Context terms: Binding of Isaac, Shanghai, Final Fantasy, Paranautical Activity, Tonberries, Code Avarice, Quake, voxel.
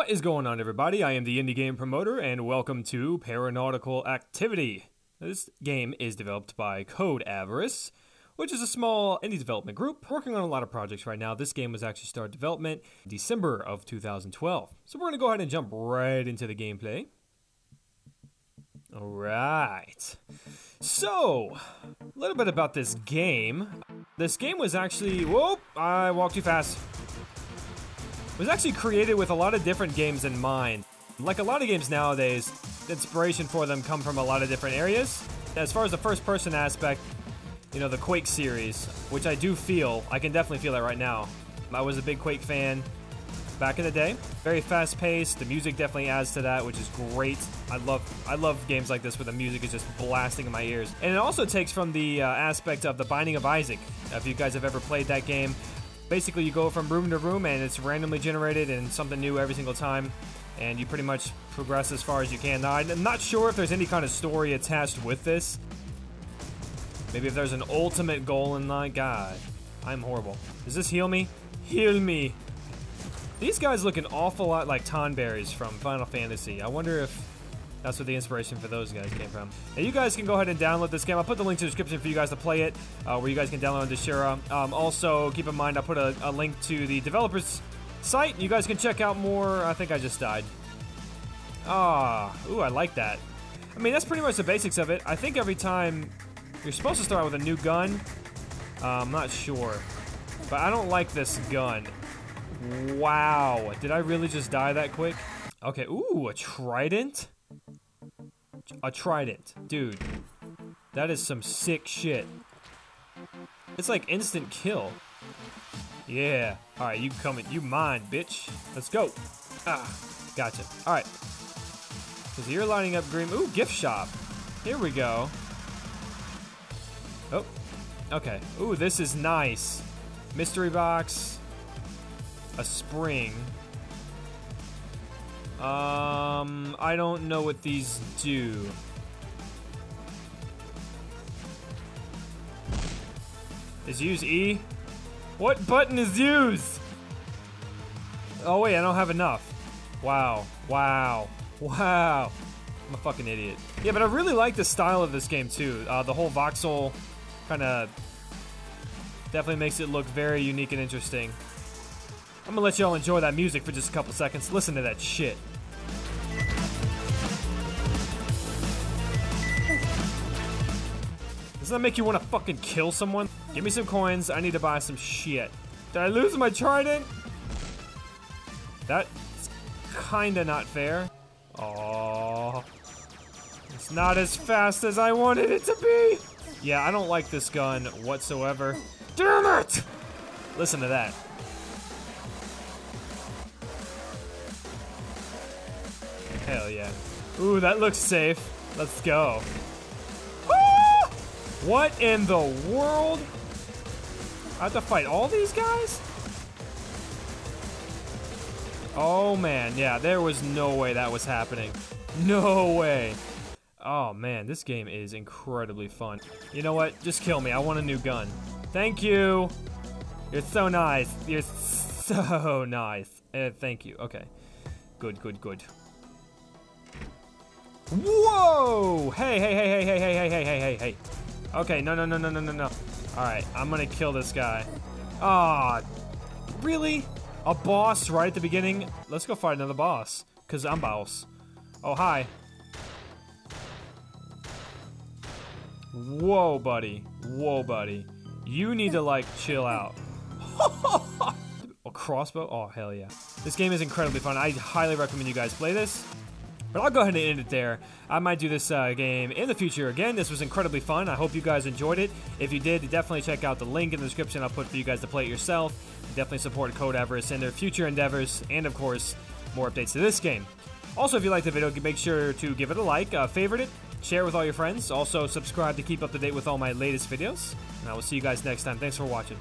What is going on, everybody? I am the indie game promoter, and welcome to Paranautical Activity. This game is developed by Code Avarice, which is a small indie development group working on a lot of projects right now. This game was actually started development in December of 2012. So we're going to go ahead and jump right into the gameplay. All right. So, a little bit about this game. This game was actually... Whoa! I walked too fast. Was actually created with a lot of different games in mind. Like a lot of games nowadays, inspiration for them come from a lot of different areas. As far as the first-person aspect, you know, the Quake series, which I do feel, I can definitely feel that right now. I was a big Quake fan back in the day. Very fast-paced. The music definitely adds to that, which is great. I love games like this where the music is just blasting in my ears. And it also takes from the aspect of the Binding of Isaac. If you guys have ever played that game, basically, you go from room to room, and it's randomly generated and something new every single time, and you pretty much progress as far as you can. Now, I'm not sure if there's any kind of story attached with this. Maybe if there's an ultimate goal in my God. I'm horrible. Does this heal me? Heal me! These guys look an awful lot like Tonberries from Final Fantasy. I wonder if that's where the inspiration for those guys came from. Now, you guys can go ahead and download this game. I'll put the link to the description for you guys to play it, where you guys can download the Shira. Also, keep in mind, I'll put a link to the developer's site. You guys can check out more. I think I just died. Ah, ooh, I like that. I mean, that's pretty much the basics of it. I think every time you're supposed to start out with a new gun. I'm not sure, but I don't like this gun. Wow, did I really just die that quick? Okay, ooh, a trident? A trident. Dude, that is some sick shit. It's like instant kill. Yeah. Alright, you coming. You mine, bitch. Let's go. Ah, gotcha. Alright. Because you're lining up green. Ooh, gift shop. Here we go. Oh. Okay. Ooh, this is nice. Mystery box. A spring. I don't know what these do. Is use E? What button is used? Oh wait, I don't have enough. Wow, wow, wow. I'm a fucking idiot. Yeah, but I really like the style of this game too. The whole voxel kind of definitely makes it look very unique and interesting. I'm gonna let y'all enjoy that music for just a couple seconds. Listen to that shit. Doesn't that make you want to fucking kill someone? Give me some coins. I need to buy some shit. Did I lose my trident? That's kinda not fair. Aww. It's not as fast as I wanted it to be. Yeah, I don't like this gun whatsoever. Damn it! Listen to that. Hell yeah. Ooh, that looks safe. Let's go. Ah! What in the world? I have to fight all these guys? Oh, man. Yeah, there was no way that was happening. No way. Oh, man. This game is incredibly fun. You know what? Just kill me. I want a new gun. Thank you. You're so nice. You're so nice. Thank you. Okay. Good, good, good. Whoa! Hey, hey, hey, hey, hey, hey, hey, hey, hey, hey, hey. Okay, no, no, no, no, no, no, no. Alright, I'm gonna kill this guy. Aw, really? A boss right at the beginning? Let's go fight another boss. Because I'm boss. Oh, hi. Whoa, buddy. Whoa, buddy. You need to, like, chill out. A crossbow? Oh, hell yeah. This game is incredibly fun. I highly recommend you guys play this. But I'll go ahead and end it there. I might do this game in the future again. This was incredibly fun. I hope you guys enjoyed it. If you did, definitely check out the link in the description I'll put for you guys to play it yourself. Definitely support Code Avarice in their future endeavors. And, of course, more updates to this game. Also, if you liked the video, make sure to give it a like, favorite it, share it with all your friends. Also, subscribe to keep up to date with all my latest videos. And I will see you guys next time. Thanks for watching.